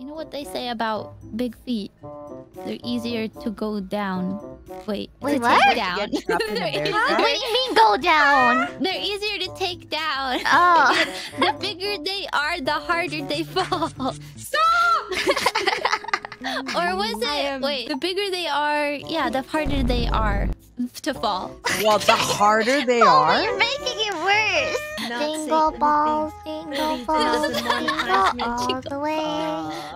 You know what they say about big feet? They're easier to go down. Wait, what? Take down. What do you mean go down? They're easier to take down. Oh. The bigger they are, the harder they fall. Stop! Or was it... Wait, the bigger they are... Yeah, the harder they are to fall. Well, the harder they are? Oh, you're making it worse. Jingle balls, jingle balls, jingle all the way.